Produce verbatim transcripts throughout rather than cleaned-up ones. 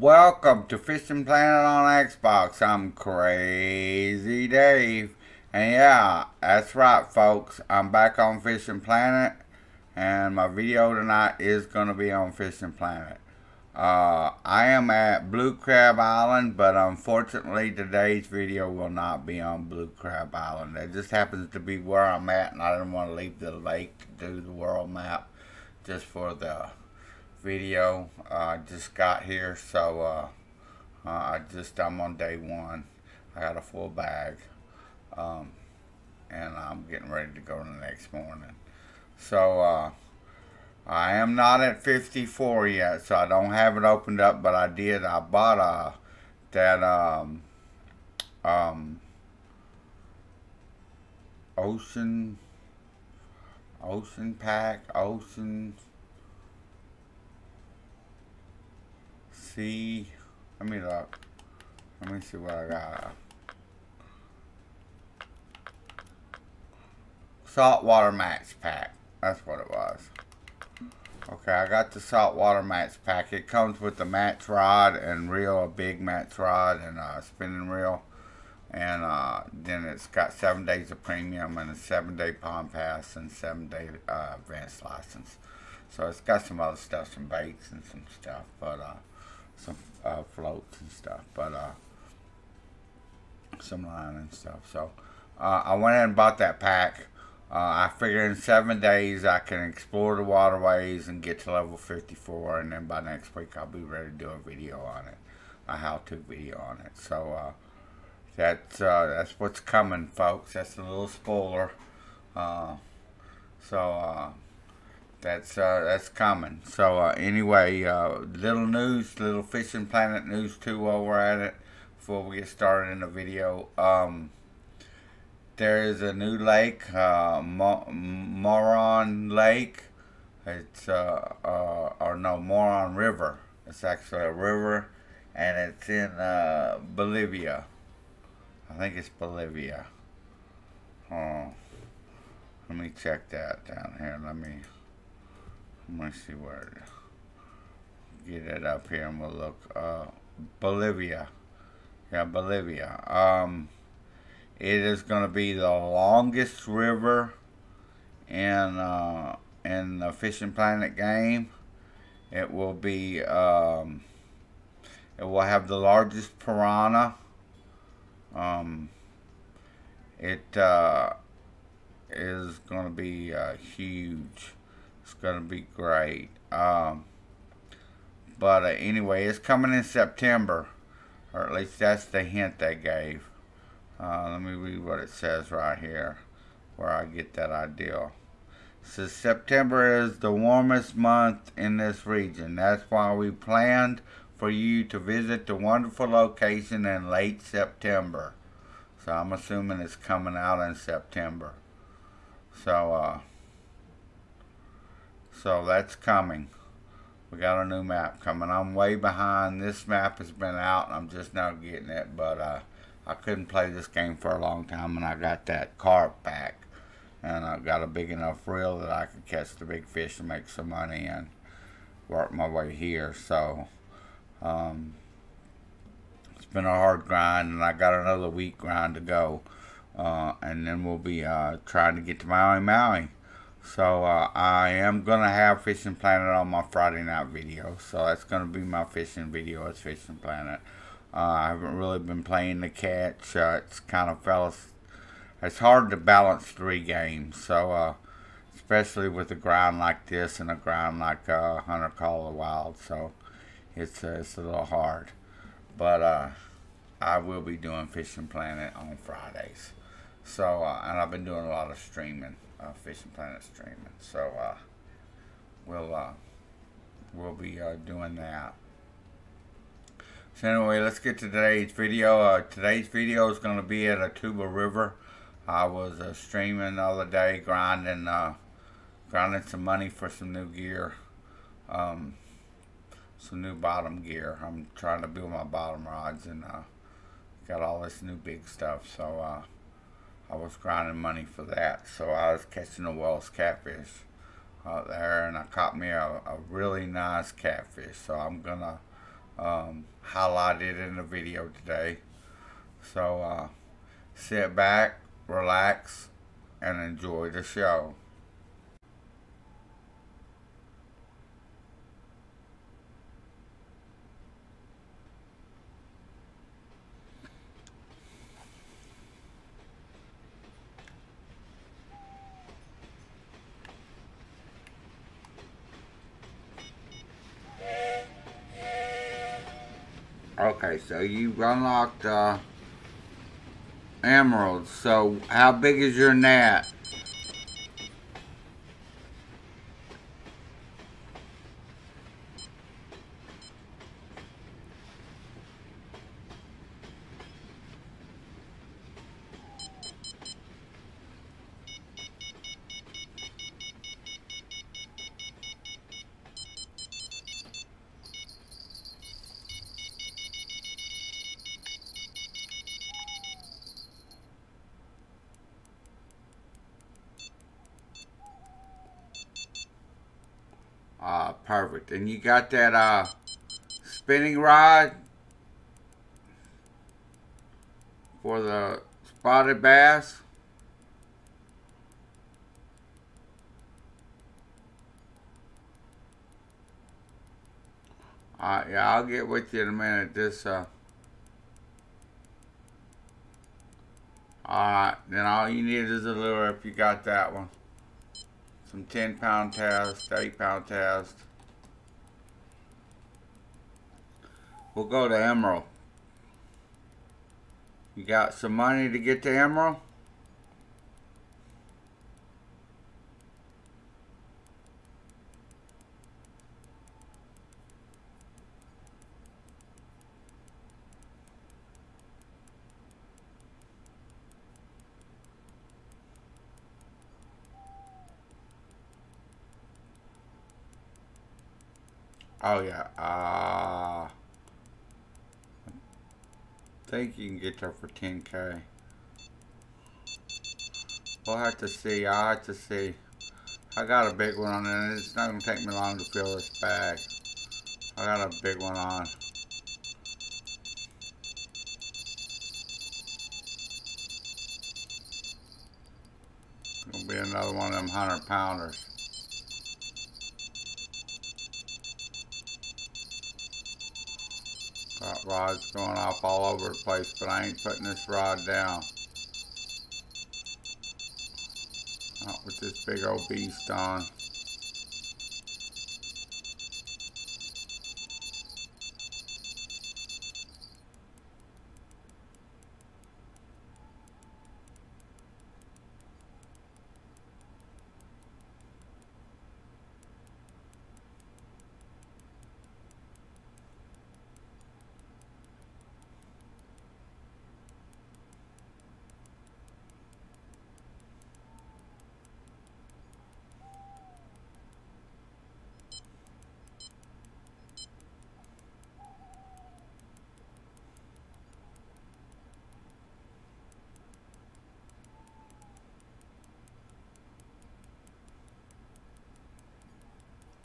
Welcome to Fishing Planet on Xbox. I'm Crazy Dave. And yeah, that's right folks. I'm back on Fishing Planet. And my video tonight is going to be on Fishing Planet. Uh, I am at Blue Crab Island, but unfortunately today's video will not be on Blue Crab Island. It just happens to be where I'm at, and I didn't want to leave the lake to do the world map just for the video. I uh, just got here, so uh, uh, I just, I'm on day one. I got a full bag, um, and I'm getting ready to go to the next morning. So, uh, I am not at fifty-four yet, so I don't have it opened up, but I did. I bought a, that, um, um, ocean, ocean pack, ocean, sea, let me look, let me see what I got. Saltwater match pack, that's what it was. Okay, I got the saltwater match pack. It comes with a match rod and reel, a big match rod and a spinning reel. And uh, then it's got seven days of premium and a seven-day pond pass and seven-day uh, advanced license. So it's got some other stuff, some baits and some stuff, but uh, some uh, floats and stuff, but uh, some line and stuff. So uh, I went ahead and bought that pack. Uh, I figure in seven days I can explore the waterways and get to level fifty-four, and then by next week I'll be ready to do a video on it, a how-to video on it. So uh, that's uh, that's what's coming, folks. That's a little spoiler. Uh, so uh, that's uh, that's coming. So uh, anyway, uh, little news, little Fishing Planet news too. While we're at it, before we get started in the video. Um, There is a new lake, uh, Mo Moron Lake. It's uh, uh, or no, Moron River. It's actually a river, and it's in uh, Bolivia. I think it's Bolivia. Oh, let me check that down here. Let me let me see where it is. Get it up here, and we'll look. Uh, Bolivia. Yeah, Bolivia. Um. It is going to be the longest river in, uh, in the Fishing Planet game. It will be, um, it will have the largest piranha. Um, it uh, is going to be uh, huge. It's going to be great. Um, but uh, anyway, it's coming in September, or at least that's the hint they gave. Uh, let me read what it says right here, where I get that idea. It says September is the warmest month in this region. That's why we planned for you to visit the wonderful location in late September. So I'm assuming it's coming out in September. So, uh, so that's coming. We got a new map coming. I'm way behind. This map has been out, and I'm just now getting it, but, uh, I couldn't play this game for a long time, and I got that carp back, and I got a big enough reel that I could catch the big fish and make some money and work my way here. So um, it's been a hard grind, and I got another week grind to go, uh, and then we'll be uh, trying to get to Maui Maui. So uh, I am gonna have Fishing Planet on my Friday night video, so that's gonna be my fishing video. It's Fishing Planet. Uh, I haven't really been playing the catch. Uh, it's kind of fell. It's hard to balance three games. So, uh, especially with a grind like this and a grind like uh, Hunter Call of the Wild, so it's uh, it's a little hard. But uh, I will be doing Fishing Planet on Fridays. So, uh, and I've been doing a lot of streaming, uh, Fishing Planet streaming. So, uh, we'll uh, we'll be uh, doing that. So anyway, let's get to today's video. Uh, today's video is going to be at Akhtuba River. I was uh, streaming the other day, grinding, uh, grinding some money for some new gear, um, some new bottom gear. I'm trying to build my bottom rods, and uh, got all this new big stuff. So uh, I was grinding money for that. So I was catching the Wels catfish out there, and I caught me a, a really nice catfish. So I'm gonna. um, highlighted in the video today. So uh, sit back, relax, and enjoy the show. Okay, so you've unlocked uh, Emerald. So how big is your net? Perfect. And you got that uh, spinning rod for the spotted bass. Uh, yeah, I'll get with you in a minute. This. Uh, all right. Then all you need is a lure if you got that one. Some ten pound test, eight pound test. We'll go to Emerald. You got some money to get to Emerald? Oh yeah, uh... I think you can get there for ten K. We'll have to see. I'll have to see. I got a big one on it. It's not going to take me long to fill this bag. I got a big one on. It's going to be another one of them hundred pounders. Got rods going off all over the place, but I ain't putting this rod down. Not with this big old beast on.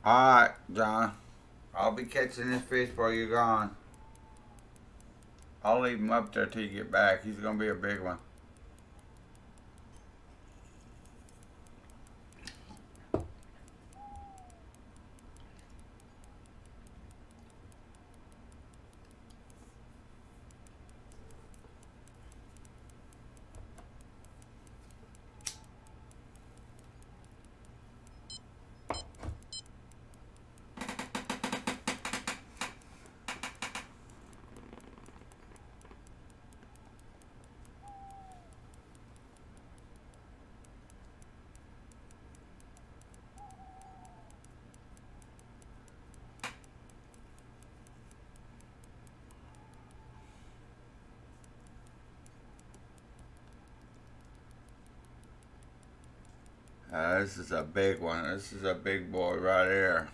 Alright, John. I'll be catching this fish while you're gone. I'll leave him up there till you get back. He's going to be a big one. Uh, this is a big one. This is a big boy right here.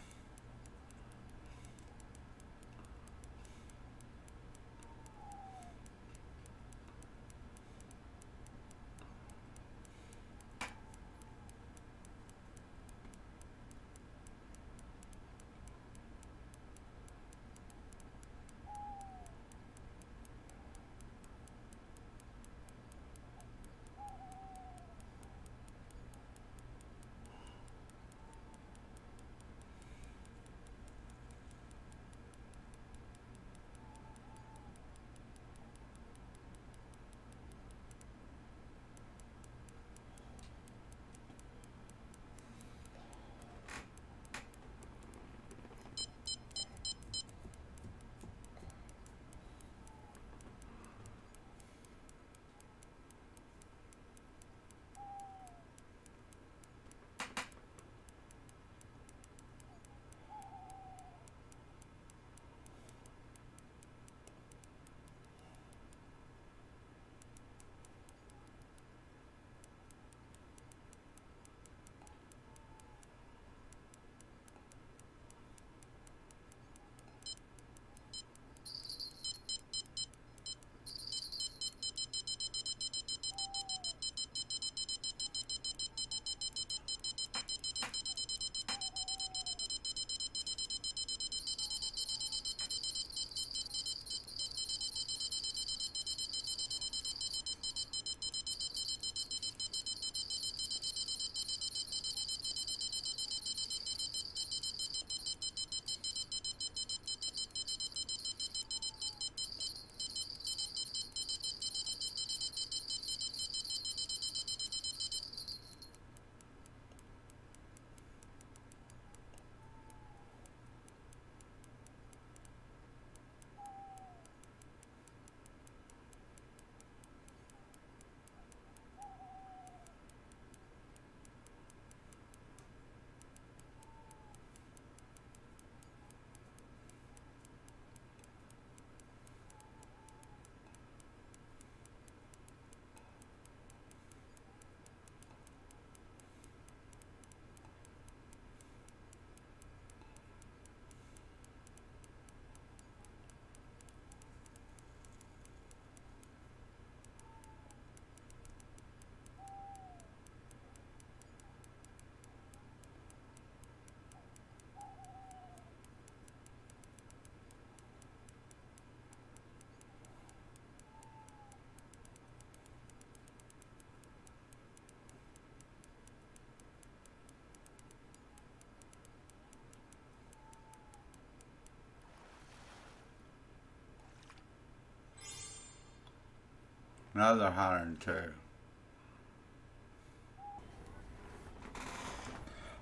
Another one hundred two.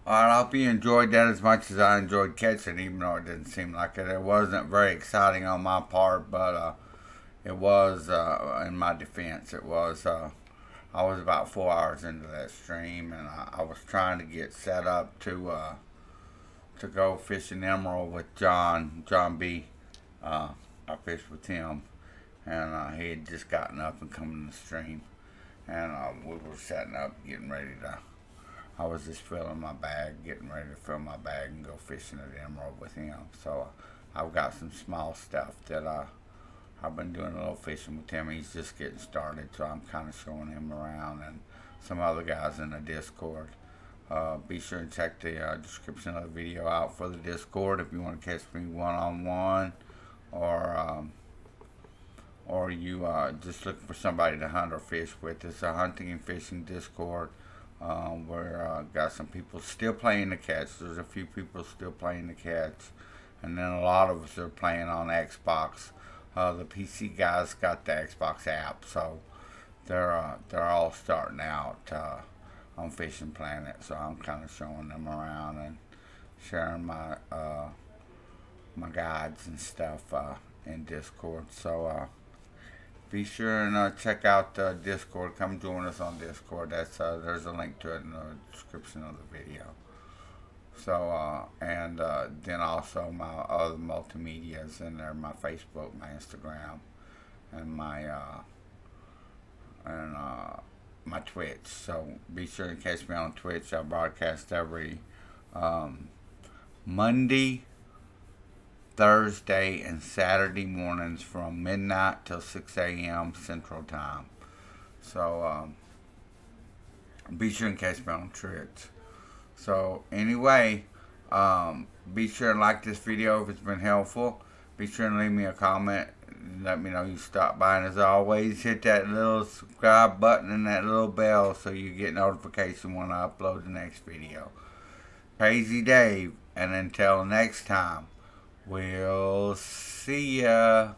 Alright, I hope you enjoyed that as much as I enjoyed catching, even though it didn't seem like it. It wasn't very exciting on my part, but uh, it was, uh, in my defense, it was, uh, I was about four hours into that stream, and I, I was trying to get set up to, uh, to go fishing Emerald with John, John B. Uh, I fished with him, and uh, he had just gotten up and come in the stream, and uh, we were setting up, getting ready to... I was just filling my bag, getting ready to fill my bag and go fishing at Emerald with him. So uh, I've got some small stuff that uh, I've been doing a little fishing with him. He's just getting started, so I'm kind of showing him around and some other guys in the Discord. Uh, be sure and check the uh, description of the video out for the Discord if you want to catch me one-on-one, or um, or you uh, just look for somebody to hunt or fish with. It's a hunting and fishing Discord. Um, where uh, got some people still playing the catch. There's a few people still playing the catch, and then a lot of us are playing on Xbox. Uh, the P C guys got the Xbox app, so they're uh, they're all starting out uh, on Fishing Planet. So I'm kind of showing them around and sharing my uh, my guides and stuff uh, in Discord. So. Uh, Be sure and uh, check out uh, Discord. Come join us on Discord. That's uh, there's a link to it in the description of the video. So uh, and uh, then also my other multimedia's in there. My Facebook, my Instagram, and my uh, and uh, my Twitch. So be sure and catch me on Twitch. I broadcast every um, Monday, Thursday, and Saturday mornings from midnight till six A M Central Time. So, um, be sure and catch me on Twitch. So, anyway, um, be sure and like this video if it's been helpful. Be sure and leave me a comment. Let me know you stopped by. And as always, hit that little subscribe button and that little bell so you get notification when I upload the next video. Crazy Dave, and until next time. We'll see ya.